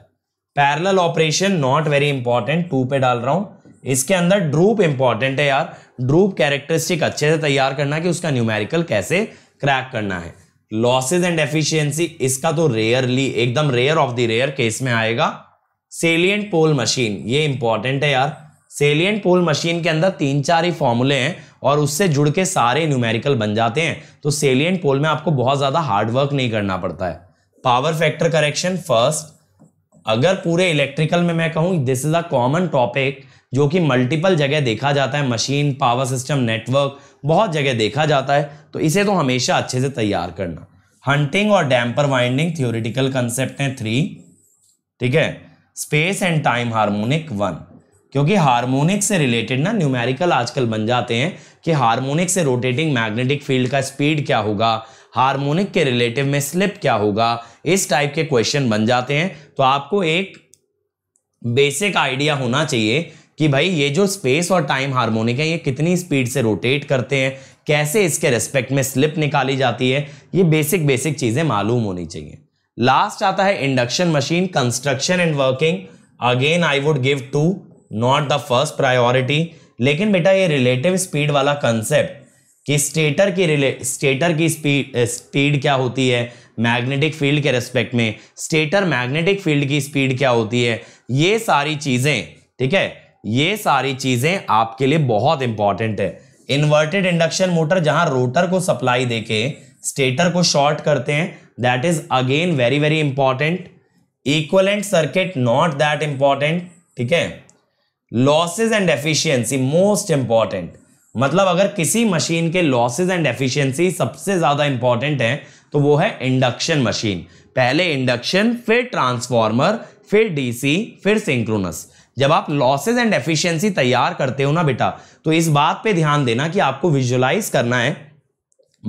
Parallel operation not very important, 2 पे डाल रहा हूँ। इसके अंदर ड्रूप इंपॉर्टेंट है यार, ड्रूप कैरेक्टरिस्टिक अच्छे से तैयार करना कि उसका न्यूमेरिकल कैसे क्रैक करना है। लॉसेज एंड एफिशिएंसी, इसका तो रेयरली, एकदम rare of the rare case में आएगा। सेलिएंट पोल मशीन, ये इंपॉर्टेंट है यार, सेलिएंट पोल मशीन के अंदर 3-4 ही फॉर्मूले हैं और उससे जुड़ के सारे न्यूमेरिकल बन जाते हैं, तो सेलिएंट पोल में आपको बहुत ज्यादा हार्डवर्क नहीं करना पड़ता है। पावर फैक्टर करेक्शन फर्स्ट, अगर पूरे इलेक्ट्रिकल में मैं कहूँ this is a common topic जो कि मल्टीपल जगह देखा जाता है, मशीन, पावर सिस्टम, नेटवर्क, बहुत जगह देखा जाता है, तो इसे तो हमेशा अच्छे से तैयार करना। हंटिंग और डैम्पर वाइंडिंग थ्योरेटिकल कंसेप्ट हैं, 3, ठीक है। स्पेस एंड टाइम हार्मोनिक, 1, क्योंकि हार्मोनिक से रिलेटेड ना न्यूमेरिकल आजकल बन जाते हैं कि हार्मोनिक से रोटेटिंग मैग्नेटिक फील्ड का स्पीड क्या होगा, हार्मोनिक के रिलेटिव में स्लिप क्या होगा, इस टाइप के क्वेश्चन बन जाते हैं। तो आपको एक बेसिक आइडिया होना चाहिए कि भाई ये जो स्पेस और टाइम हार्मोनिक है ये कितनी स्पीड से रोटेट करते हैं, कैसे इसके रेस्पेक्ट में स्लिप निकाली जाती है, ये बेसिक चीजें मालूम होनी चाहिए। लास्ट आता है induction machine construction and working, again I would give 2, not the first priority, लेकिन बेटा ये रिलेटिव स्पीड वाला कंसेप्ट कि स्टेटर की स्पीड क्या होती है मैग्नेटिक फील्ड के रेस्पेक्ट में, स्टेटर मैग्नेटिक फील्ड की स्पीड क्या होती है, ये सारी चीजें, ठीक है, ये सारी चीजें आपके लिए बहुत इंपॉर्टेंट है। इन्वर्टेड इंडक्शन मोटर जहां रोटर को सप्लाई देके स्टेटर को शॉर्ट करते हैं, that is again very very important. Equivalent circuit not that important, ठीक है। Losses and efficiency most important, मतलब अगर किसी मशीन के लॉसेज एंड एफिशिएंसी सबसे ज्यादा इंपॉर्टेंट है तो वो है इंडक्शन मशीन। पहले इंडक्शन, फिर ट्रांसफॉर्मर, फिर डीसी, फिर सिंक्रोनस। जब आप लॉसेज एंड एफिशिएंसी तैयार करते हो ना बेटा, तो इस बात पे ध्यान देना कि आपको विजुअलाइज करना है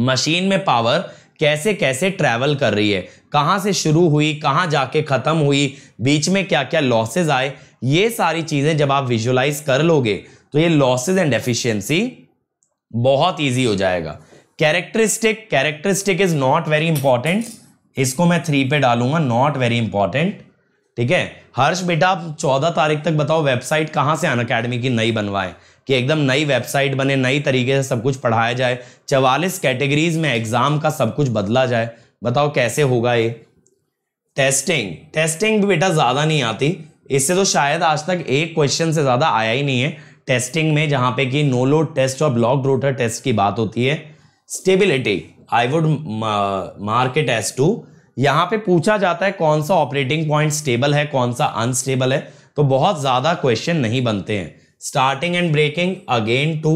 मशीन में पावर कैसे कैसे ट्रैवल कर रही है, कहाँ से शुरू हुई, कहाँ जाके ख़त्म हुई, बीच में क्या क्या लॉसेज आए, ये सारी चीज़ें जब आप विजुअलाइज कर लोगे तो ये लॉसेज एंड एफिशिएंसी बहुत ईजी हो जाएगा। Characteristic is not very important, इसको मैं 3 पे डालूंगा, नॉट वेरी इंपॉर्टेंट। ठीक है हर्ष बेटा, आप 14 तारीख तक बताओ वेबसाइट कहाँ से अनअकैडमी की नई बनवाएं कि एकदम नई वेबसाइट बने, नई तरीके से सब कुछ पढ़ाया जाए, 44 कैटेगरीज में एग्जाम का सब कुछ बदला जाए, बताओ कैसे होगा ये। टेस्टिंग भी बेटा ज़्यादा नहीं आती, इससे तो शायद आज तक एक क्वेश्चन से ज़्यादा आया ही नहीं है टेस्टिंग में, जहाँ पे कि नो लोड टेस्ट और ब्लॉक रोटर टेस्ट की बात होती है। Stability I would market as two, यहाँ पे पूछा जाता है कौन सा ऑपरेटिंग पॉइंट स्टेबल है, कौन सा अनस्टेबल है, तो बहुत ज़्यादा क्वेश्चन नहीं बनते हैं। Starting and braking again 2,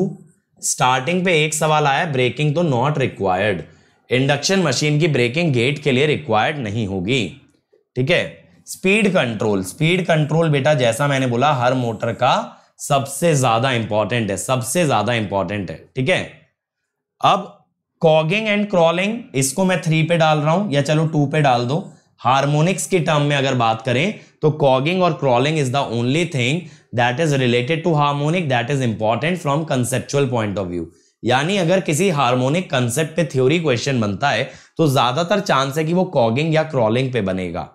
starting पे एक सवाल आया, ब्रेकिंग तो नॉट रिक्वायर्ड, इंडक्शन मशीन की ब्रेकिंग गेट के लिए रिक्वायर्ड नहीं होगी। ठीक है स्पीड कंट्रोल बेटा जैसा मैंने बोला हर मोटर का सबसे ज़्यादा इंपॉर्टेंट है, सबसे ज़्यादा इंपॉर्टेंट है। ठीक है अब कॉगिंग एंड क्रॉलिंग, इसको मैं 3 पे डाल रहा हूं, या चलो 2 पे डाल दो। हार्मोनिक्स की टर्म में अगर बात करें तो कॉगिंग और crawling is the only thing that is related to harmonic that is important from conceptual point of view. यानी अगर किसी हार्मोनिक कंसेप्ट पे थ्योरी क्वेश्चन बनता है तो ज्यादातर चांस है कि वो कॉगिंग या क्रॉलिंग पे बनेगा।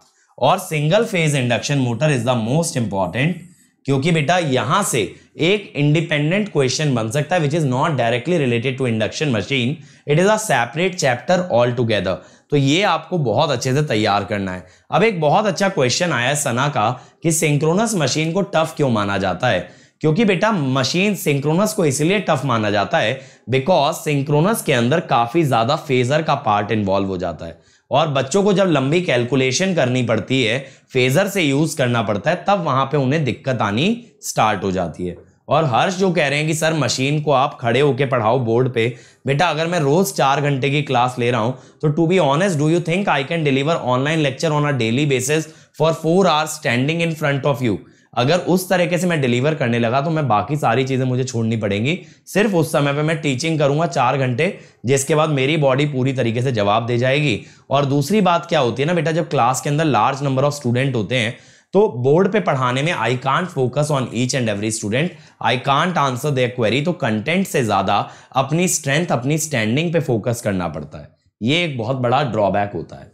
और single phase induction motor is the most important, क्योंकि बेटा यहां से एक इंडिपेंडेंट क्वेश्चन बन सकता है which is not directly related to induction machine, it is a separate chapter all together, तो ये आपको बहुत अच्छे से तैयार करना है। अब एक बहुत अच्छा क्वेश्चन आया है सना का कि सिंक्रोनस मशीन को टफ क्यों माना जाता है, क्योंकि बेटा मशीन सिंक्रोनस को इसलिए टफ माना जाता है बिकॉज सिंक्रोनस के अंदर काफी ज्यादा फेजर का पार्ट इन्वॉल्व हो जाता है, और बच्चों को जब लंबी कैलकुलेशन करनी पड़ती है, फेजर से यूज करना पड़ता है, तब वहां पे उन्हें दिक्कत आनी स्टार्ट हो जाती है। और हर्ष जो कह रहे हैं कि सर मशीन को आप खड़े होके पढ़ाओ बोर्ड पे, बेटा अगर मैं रोज 4 घंटे की क्लास ले रहा हूं तो to be honest do you think I can deliver online lecture on a daily basis for 4 hours standing in front of you? अगर उस तरीके से मैं डिलीवर करने लगा तो मैं बाकी सारी चीज़ें मुझे छोड़नी पड़ेंगी, सिर्फ उस समय पे मैं टीचिंग करूँगा 4 घंटे, जिसके बाद मेरी बॉडी पूरी तरीके से जवाब दे जाएगी। और दूसरी बात क्या होती है ना बेटा, जब क्लास के अंदर लार्ज नंबर ऑफ स्टूडेंट होते हैं तो बोर्ड पे पढ़ाने में I can't focus on each and every student, I can't answer their query, तो कंटेंट से ज़्यादा अपनी स्ट्रेंथ, अपनी स्टैंडिंग पे फोकस करना पड़ता है, ये एक बहुत बड़ा ड्रॉबैक होता है।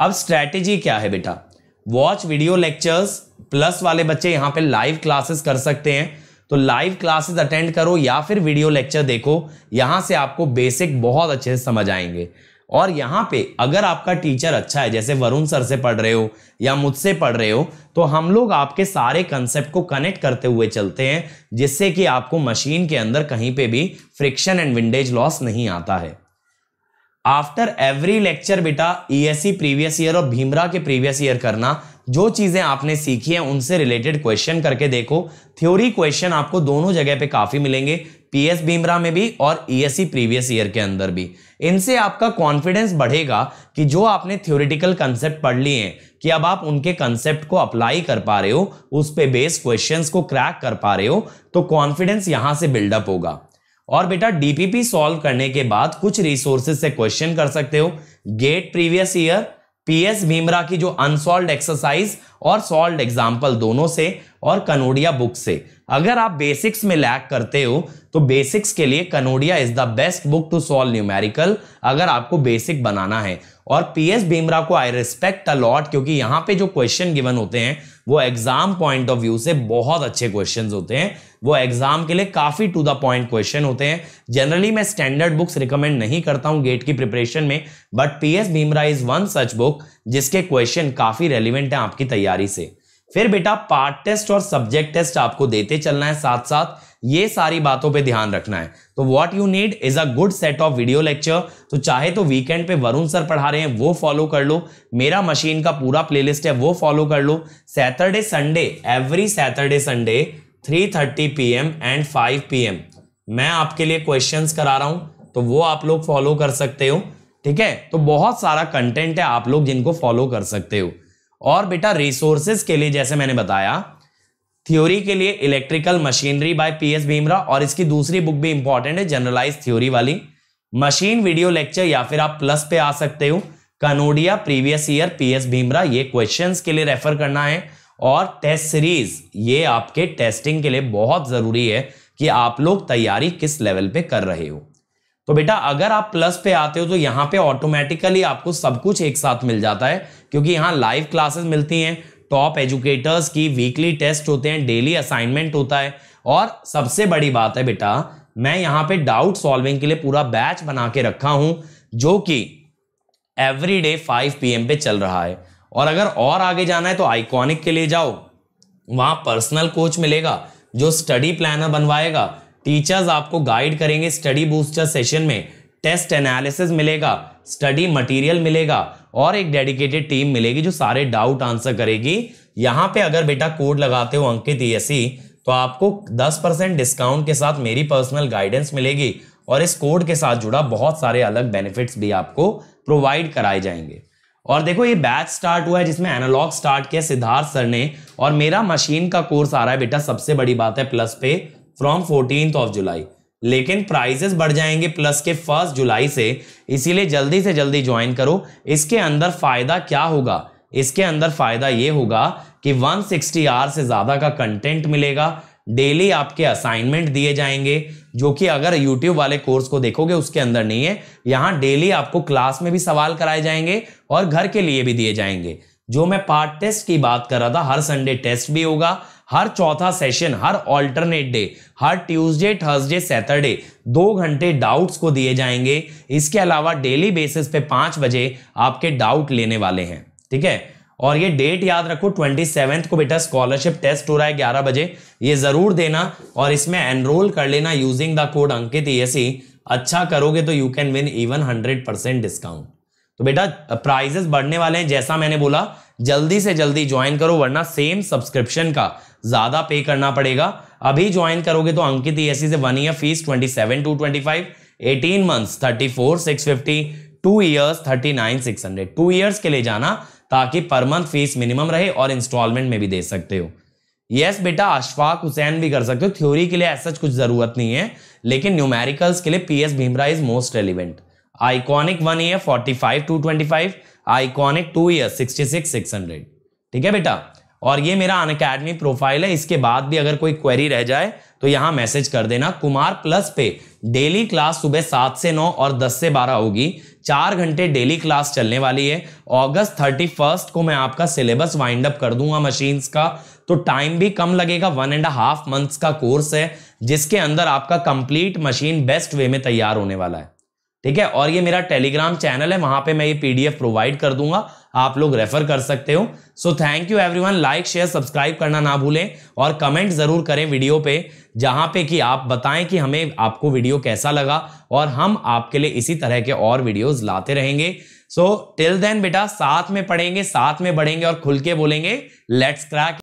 अब स्ट्रैटेजी क्या है बेटा, वॉच वीडियो लेक्चर्स, प्लस वाले बच्चे यहाँ पे लाइव क्लासेस कर सकते हैं, तो लाइव क्लासेस अटेंड करो या फिर वीडियो लेक्चर देखो, यहाँ से आपको बेसिक बहुत अच्छे से समझ आएंगे। और यहाँ पे अगर आपका टीचर अच्छा है, जैसे वरुण सर से पढ़ रहे हो या मुझसे पढ़ रहे हो, तो हम लोग आपके सारे कंसेप्ट को कनेक्ट करते हुए चलते हैं, जिससे कि आपको मशीन के अंदर कहीं पे भी फ्रिक्शन एंड विंडेज लॉस नहीं आता है। आफ्टर एवरी लेक्चर बेटा ईएसई प्रीवियस ईयर और भीमरा के प्रीवियस ईयर करना, जो चीज़ें आपने सीखी हैं उनसे रिलेटेड क्वेश्चन करके देखो। थ्योरी क्वेश्चन आपको दोनों जगह पे काफ़ी मिलेंगे, पीएस भीमरा में भी और ईएसई प्रीवियस ईयर के अंदर भी। इनसे आपका कॉन्फिडेंस बढ़ेगा कि जो आपने थ्योरेटिकल कंसेप्ट पढ़ लिए हैं कि अब आप उनके कंसेप्ट को अप्लाई कर पा रहे हो, उस पे बेस्ड क्वेश्चंस को क्रैक कर पा रहे हो, तो कॉन्फिडेंस यहाँ से बिल्डअप होगा। और बेटा डीपीपी सॉल्व करने के बाद कुछ रिसोर्सेज से क्वेश्चन कर सकते हो, GATE previous year, PS Bimbhra की जो अनसॉल्व्ड एक्सरसाइज और सॉल्व्ड एग्जाम्पल दोनों से, और कनोडिया बुक से। अगर आप बेसिक्स में लैग करते हो तो बेसिक्स के लिए Kanodia is the best book to solve numerical, अगर आपको बेसिक बनाना है। और पीएस भीमरा को आई रिस्पेक्ट अ लॉट, क्योंकि यहाँ पे जो क्वेश्चन गिवन होते हैं वो एग्जाम पॉइंट ऑफ व्यू से बहुत अच्छे क्वेश्चन होते हैं, वो एग्जाम के लिए काफी टू द पॉइंट क्वेश्चन होते हैं। जनरली मैं स्टैंडर्ड बुक्स रिकमेंड नहीं करता हूँ गेट की प्रिपरेशन में, but PS Bhimra is one such book जिसके क्वेश्चन काफी रेलिवेंट है आपकी तैयारी से। फिर बेटा पार्ट टेस्ट और सब्जेक्ट टेस्ट आपको देते चलना है साथ साथ, ये सारी बातों पे ध्यान रखना है। तो what you need is a good set of video lecture, तो चाहे तो वीकेंड पे वरुण सर पढ़ा रहे हैं वो फॉलो कर लो, मेरा मशीन का पूरा प्लेलिस्ट है वो फॉलो कर लो। Saturday Sunday, every Saturday Sunday 3:30 PM and 5 PM मैं आपके लिए क्वेश्चन करा रहा हूँ, तो वो आप लोग फॉलो कर सकते हो। ठीक है तो बहुत सारा कंटेंट है आप लोग जिनको फॉलो कर सकते हो। और बेटा रिसोर्सेज के लिए जैसे मैंने बताया थ्योरी के लिए electrical machinery by PS Bhimra, और इसकी दूसरी बुक भी इंपॉर्टेंट है जनरलाइज थ्योरी वाली, मशीन वीडियो लेक्चर, या फिर आप प्लस पे आ सकते हो Kanodia previous year PS Bhimra, ये क्वेश्चंस के लिए रेफर करना है। और टेस्ट सीरीज, ये आपके टेस्टिंग के लिए बहुत जरूरी है कि आप लोग तैयारी किस लेवल पे कर रहे हो। तो बेटा अगर आप प्लस पे आते हो तो यहाँ पे ऑटोमेटिकली आपको सब कुछ एक साथ मिल जाता है, क्योंकि यहाँ लाइव क्लासेस मिलती हैं, टॉप एजुकेटर्स की वीकली टेस्ट होते हैं, डेली असाइनमेंट होता है, और सबसे बड़ी बात है बेटा मैं यहाँ पे डाउट सॉल्विंग के लिए पूरा बैच बना के रखा हूं जो कि एवरी डे 5 PM पे चल रहा है। और अगर और आगे जाना है तो आइकॉनिक के लिए जाओ, वहां पर्सनल कोच मिलेगा जो स्टडी प्लानर बनवाएगा, टीचर्स आपको गाइड करेंगे स्टडी बूस्टर सेशन में, टेस्ट एनालिसिस मिलेगा, स्टडी मटेरियल मिलेगा, और एक डेडिकेटेड टीम मिलेगी जो सारे डाउट आंसर करेगी। यहाँ पे अगर बेटा कोड लगाते हो अंकित ईएसई तो आपको 10% डिस्काउंट के साथ मेरी पर्सनल गाइडेंस मिलेगी, और इस कोड के साथ जुड़ा बहुत सारे अलग बेनिफिट्स भी आपको प्रोवाइड कराए जाएंगे। और देखो ये बैच स्टार्ट हुआ है जिसमें एनालॉग स्टार्ट किया सिद्धार्थ सर ने, और मेरा मशीन का कोर्स आ रहा है बेटा, सबसे बड़ी बात है प्लस पे फ्रॉम 14 जुलाई, लेकिन प्राइजेस बढ़ जाएंगे प्लस के 1 जुलाई से, इसीलिए जल्दी से जल्दी ज्वाइन करो। इसके अंदर फायदा क्या होगा, इसके अंदर फायदा ये होगा कि 160 आवर से ज्यादा का कंटेंट मिलेगा, डेली आपके असाइनमेंट दिए जाएंगे जो कि अगर YouTube वाले कोर्स को देखोगे उसके अंदर नहीं है। यहाँ डेली आपको क्लास में भी सवाल कराए जाएंगे और घर के लिए भी दिए जाएंगे। जो मैं पार्ट टेस्ट की बात कर रहा था, हर संडे टेस्ट भी होगा, हर चौथा सेशन, हर ऑल्टरनेट डे, हर ट्यूसडे, थर्सडे, सैटरडे 2 घंटे डाउट्स को दिए जाएंगे। इसके अलावा डेली बेसिस पे 5 बजे आपके डाउट लेने वाले हैं, ठीक है। और ये डेट याद रखो 27 को बेटा स्कॉलरशिप टेस्ट हो रहा है 11 बजे, ये जरूर देना और इसमें एनरोल कर लेना using the code Ankit ESE. अच्छा करोगे तो you can win even 100% discount. तो बेटा प्राइजेस बढ़ने वाले हैं जैसा मैंने बोला, जल्दी से जल्दी ज्वाइन करो वरना सेम सब्सक्रिप्शन का ज्यादा पे करना पड़ेगा। अभी ज्वाइन करोगे तो अंकित ईएसई से 1 year fees 27,225, 18 months 34,650, 2 years 39,600। 2 years के लिए जाना ताकि पर मंथ फीस मिनिमम रहे और इंस्टॉलमेंट में भी दे सकते हो। यस बेटा अशफाक हुसैन भी कर सकते हो। थ्योरी के लिए ऐसा कुछ जरूरत नहीं है, लेकिन न्यूमेरिकल्स के लिए PS Bhimra is most relevant. Iconic 1 year 45,225, iconic 2 year 66,600, ठीक है बेटा। और ये मेरा अनअकैडमी प्रोफाइल है, इसके बाद भी अगर कोई क्वेरी रह जाए तो यहाँ मैसेज कर देना। कुमार प्लस पे डेली क्लास सुबह 7 से 9 और 10 से 12 होगी, 4 घंटे डेली क्लास चलने वाली है। अगस्त 31 को मैं आपका सिलेबस वाइंड अप कर दूंगा मशीन्स का, तो टाइम भी कम लगेगा। 1.5 मंथ्स का कोर्स है जिसके अंदर आपका कंप्लीट मशीन बेस्ट वे में तैयार होने वाला है, ठीक है। और ये मेरा टेलीग्राम चैनल है, वहां पे मैं ये पीडीएफ प्रोवाइड कर दूंगा, आप लोग रेफर कर सकते हो। So thank you everyone, like share subscribe करना ना भूलें और कमेंट जरूर करें वीडियो पे, जहां पे कि आप बताएं कि हमें आपको वीडियो कैसा लगा, और हम आपके लिए इसी तरह के और वीडियोज लाते रहेंगे। सो टिल देन बेटा साथ में पढ़ेंगे, साथ में बढ़ेंगे और खुल के बोलेंगे लेट्स क्रैक।